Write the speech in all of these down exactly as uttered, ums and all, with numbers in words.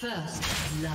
First blood.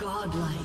Godlike.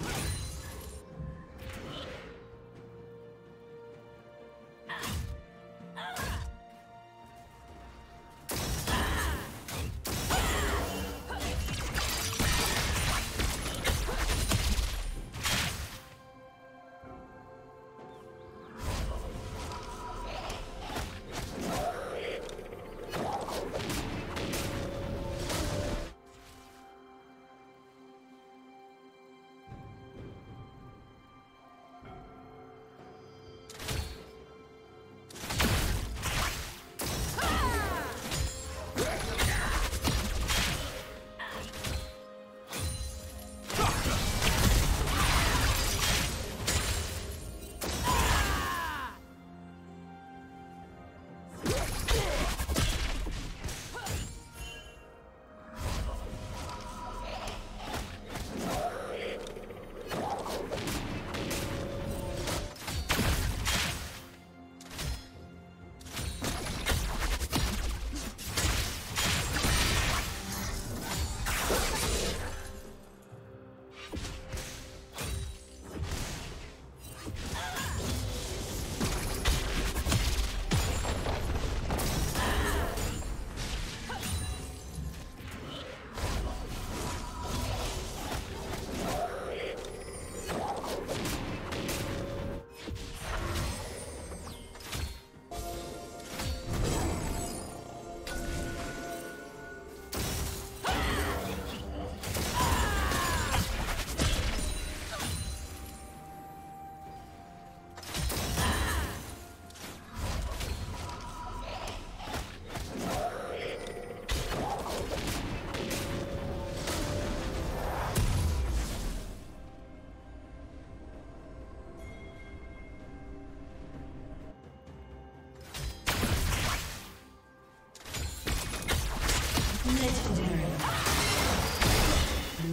Legendary. Blue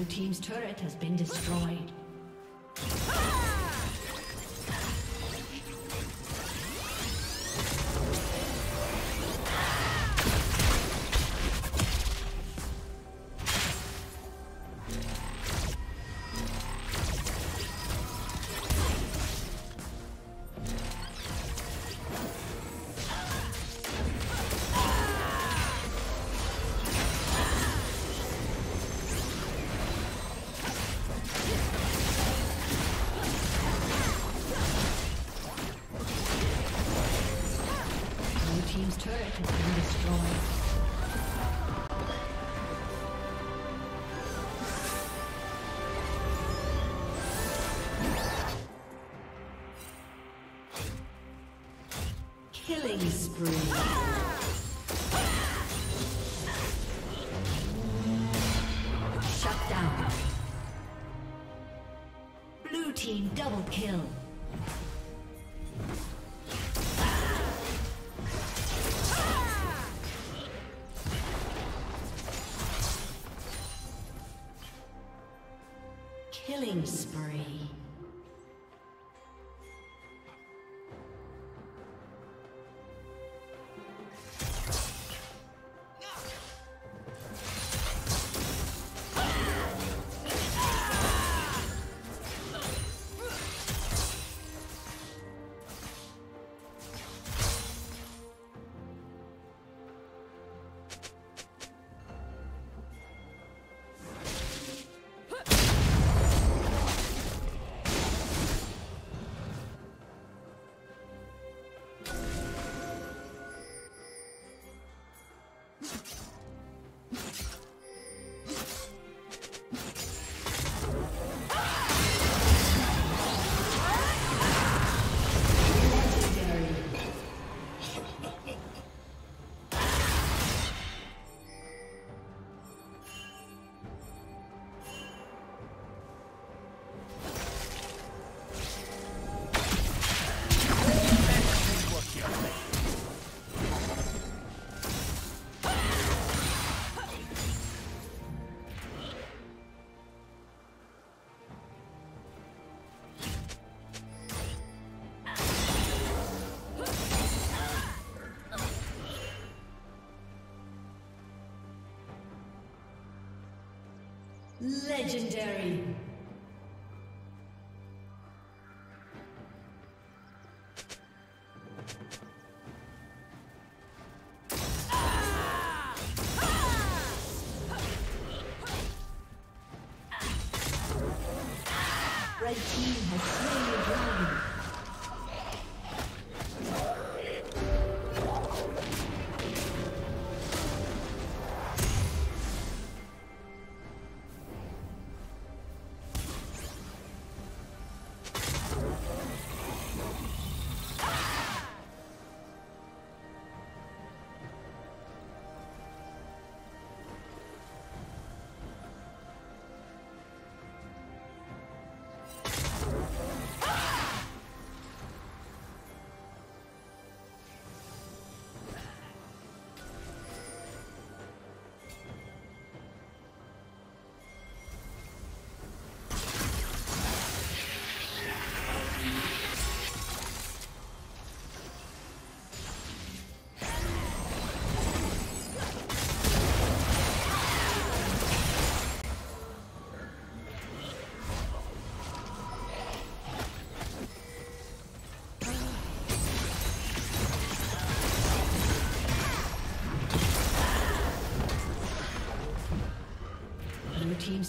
team's turret has been destroyed. Killing spree. Shut down. Blue team double kill. Killing spree. Legendary. Red team has slain the dragon. Team's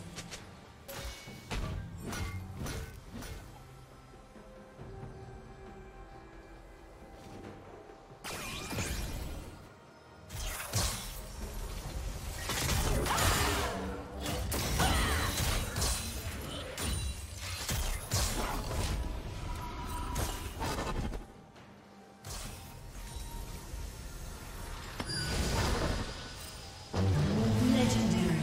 Legendary.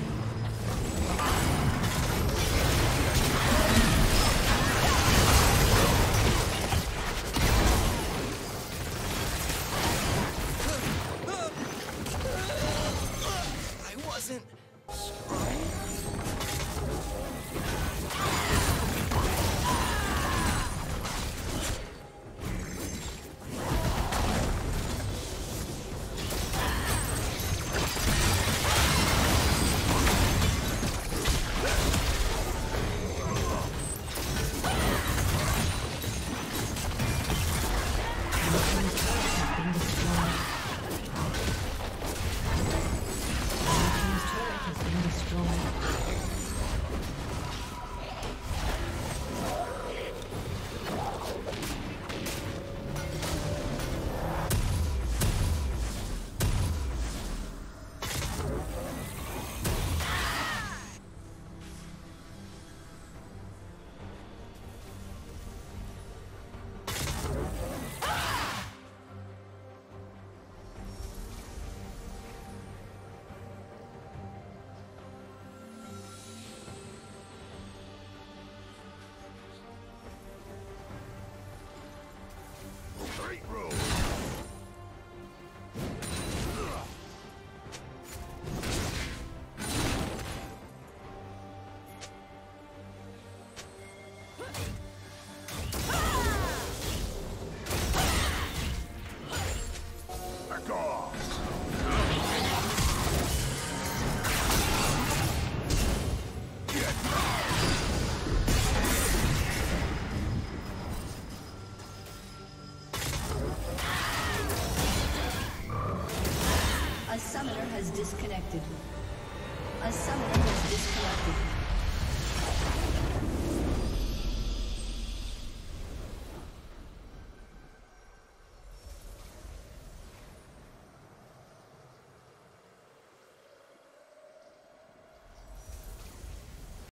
Disconnected. A summoner has disconnected.